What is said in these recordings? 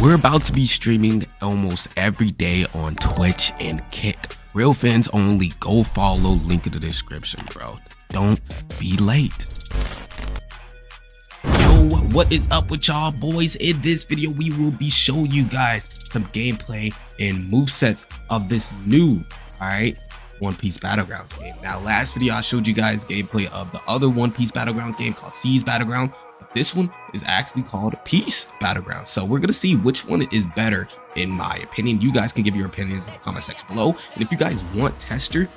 We're about to be streaming almost every day on Twitch and Kick. Real fans only, go follow, link in the description, bro. Don't be late. Yo, what is up with y'all boys? In this video, we will be showing you guys some gameplay and movesets of this new, alright, One Piece Battlegrounds game. Now, last video, I showed you guys gameplay of the other One Piece Battlegrounds game called Seas Battleground. This one is actually called Peace Battleground. So we're going to see which one is better in my opinion. You guys can give your opinions in the comment section below. And if you guys want tester,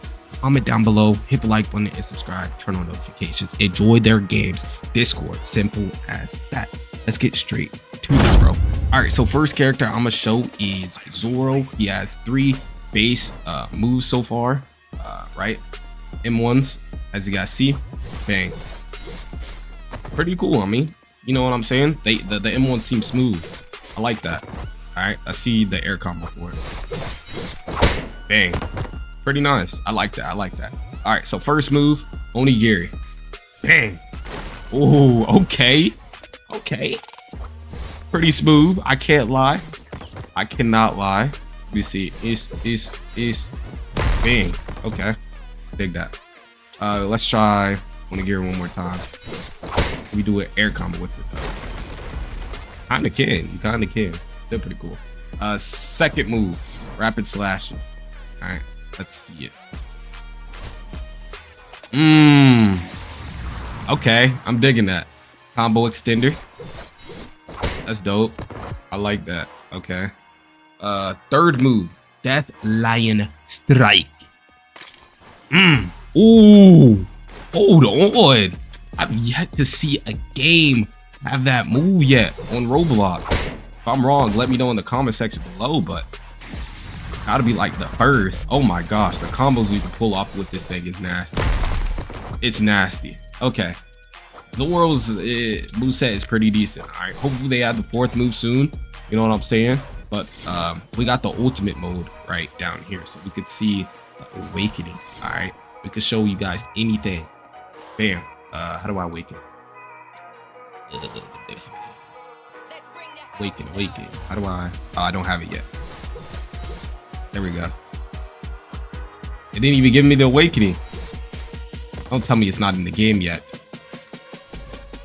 comment down below, hit the like button and subscribe, turn on notifications, enjoy their games, Discord, simple as that. Let's get straight to this, bro. All right, so first character I'm going to show is Zoro. He has 3 base moves so far, right? M1s, as you guys see, bang. Pretty cool. I mean, you know what I'm saying? The M1 seems smooth. I like that. All right, I see the air combo for it. Bang, pretty nice. I like that. I like that. All right, so first move, Onigiri. Bang. Oh, okay, okay. Pretty smooth. I can't lie. I cannot lie. You see, it's bang. Okay, dig that. Let's try Onigiri one more time. We do an air combo with it though. Kinda can, you kinda can. Still pretty cool. Second move, rapid slashes. All right, let's see it. Okay, I'm digging that. Combo extender. That's dope. I like that. Okay. Third move, Death Lion Strike. Ooh. Hold on. I've yet to see a game have that move yet on Roblox. If I'm wrong, let me know in the comment section below, but gotta be like the first. Oh my gosh, the combos you can pull off with this thing is nasty. It's nasty. Okay. Zoro's moveset is pretty decent. All right, hopefully they have the fourth move soon. You know what I'm saying? But we got the ultimate mode right down here, so we could see the awakening. All right, we could show you guys anything. Bam. How do I awaken? Awaken. How do I? Oh, I don't have it yet. There we go. It didn't even give me the awakening. Don't tell me it's not in the game yet.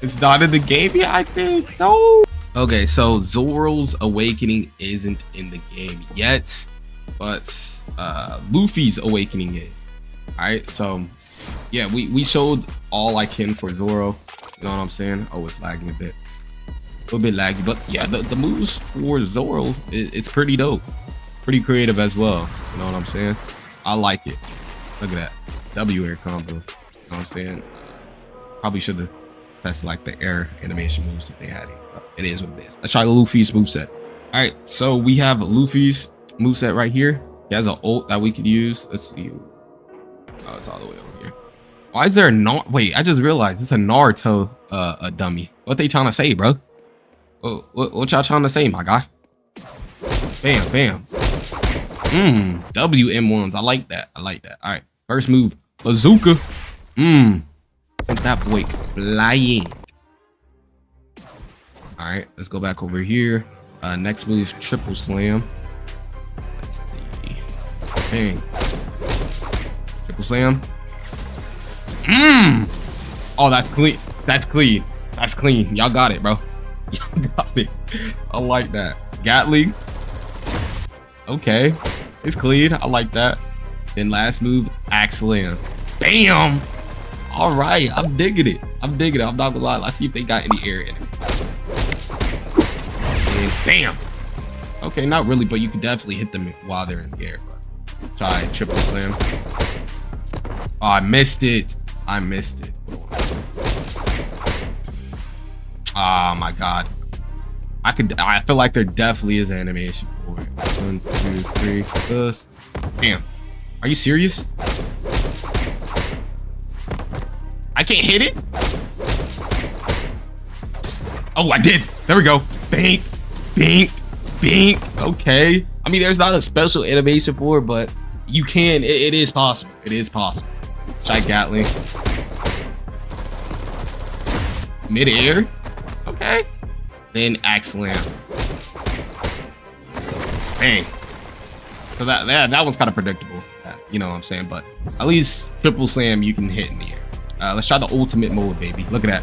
It's not in the game yet, I think. No. Okay, so Zoro's awakening isn't in the game yet, but Luffy's awakening is. All right, so yeah, we showed all I can for Zoro. You know what I'm saying? Oh, it's lagging a bit. A little bit laggy, but yeah, the moves for Zoro, it's pretty dope. Pretty creative as well. You know what I'm saying? I like it. Look at that. W air combo. You know what I'm saying? Probably should have tested like the air animation moves if they had it. But it is what it is. Let's try Luffy's moveset. All right, so we have Luffy's moveset right here. He has an ult that we could use. Let's see. Oh, it's all the way over here. Why is there a Naruto? Wait, I just realized it's a Naruto a dummy. What they trying to say, bro? Oh, what y'all trying to say, my guy? Bam, bam. WM1s. I like that. I like that. All right. First move, bazooka. Sent that boy flying. All right. Let's go back over here. Next move is triple slam. Let's see. Bang. Triple slam. Oh, that's clean. That's clean. That's clean. Y'all got it, bro. Y'all got it. I like that. Gatling. Okay. It's clean. I like that. Then last move, axe slam. Bam. All right. I'm digging it. I'm digging it. I'm not gonna lie. Let's see if they got any air in it. Bam. Okay, not really, but you can definitely hit them while they're in the air. Try triple slam. Oh, I missed it. I missed it. Oh my god. I feel like there definitely is animation for it. 1, 2, 3, plus. Damn. Are you serious? I can't hit it? Oh, I did. There we go. Bink, bink, bink. Okay. I mean, there's not a special animation for it, but you can. It is possible. It is possible. Shy Gatling. Mid-air. Okay. Then axe slam. Dang. So that one's kind of predictable. You know what I'm saying? But at least triple slam you can hit in the air. Let's try the ultimate mode, baby. Look at that.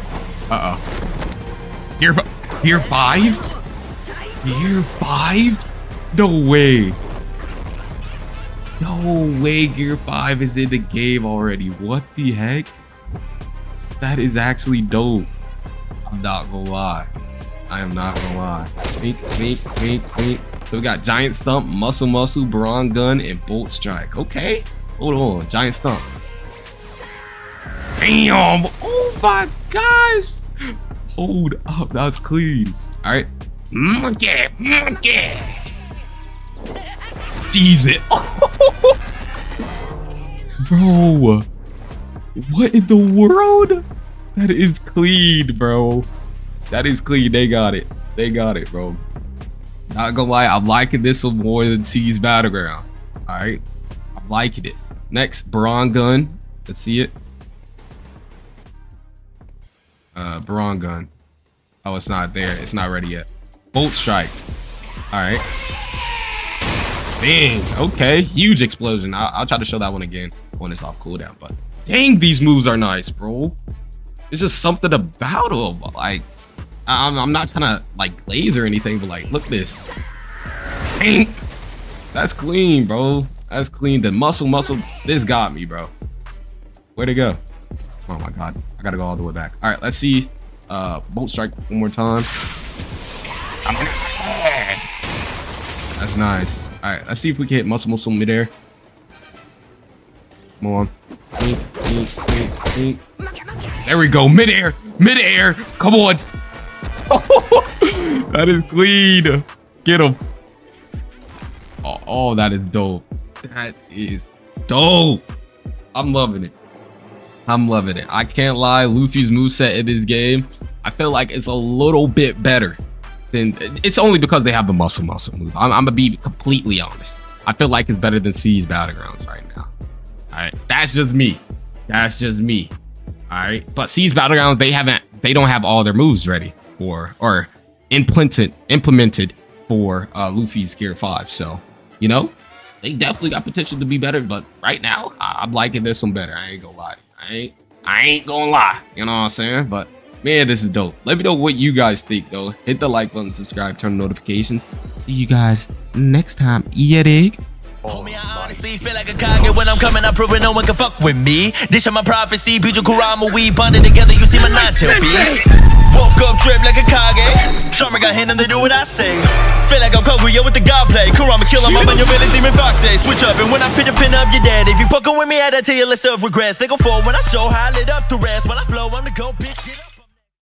Uh-oh. Gear 5? Gear 5? No way. No way Gear 5 is in the game already. What the heck? That is actually dope. I'm not gonna lie. I am not gonna lie. Think. So we got Giant Stump, Muscle, Brawn Gun, and Bolt Strike. Okay. Hold on. Giant Stump. Damn. Oh my gosh. Hold up. That was clean. All right. Monkey. Jeez it. Bro. What in the world? That is clean, bro. That is clean. They got it. They got it, bro. Not gonna lie, I'm liking this one more than Seas Battleground. All right, I'm liking it. Next, Brawn Gun. Let's see it. Brawn Gun. Oh, it's not there. It's not ready yet. Bolt Strike. All right. Dang. Okay. Huge explosion. I'll try to show that one again when it's off cooldown. But dang, these moves are nice, bro. There's just something about them. Like, I'm not trying to like glaze or anything, but like, look this. Pink. That's clean, bro. That's clean. The muscle. This got me, bro. Where'd it go? Oh my God. I gotta go all the way back. All right, let's see. Bolt Strike one more time. That's nice. All right, let's see if we can hit muscle midair. Come on. There we go. Midair. Come on. That is clean. Get him. Oh, that is dope. That is dope. I'm loving it. I'm loving it. I can't lie. Luffy's moveset in this game, I feel like it's a little bit better than... It's only because they have the muscle move. I'm gonna be completely honest. I feel like it's better than Seas Battlegrounds right now. All right. That's just me. That's just me. All right. But Seas Battlegrounds, they don't have all their moves ready. Or implemented for Luffy's Gear 5. So, you know, they definitely got potential to be better, but right now, I'm liking this one better. I ain't gonna lie. I ain't gonna lie. You know what I'm saying? But man, this is dope. Let me know what you guys think though. Hit the like button, subscribe, turn on notifications. See you guys next time. Yeah, dig. Homie, I honestly feel like a Kage when I'm coming. I'm proving no one can fuck with me. Dish on my prophecy, Biju Kurama, we bonded together. You see my non-tail beast. Woke up, drip like a Kage. Sharma got him to do what I say. Feel like I'm Kaguya with the god play. Kurama kill him up on your village, demon fox say. Switch up, and when I pin up your dad. If you fucking with me, I tell you, let's serve regrets. They go forward when I show how I lit up the rest. When I flow, I'm the go, bitch, get up.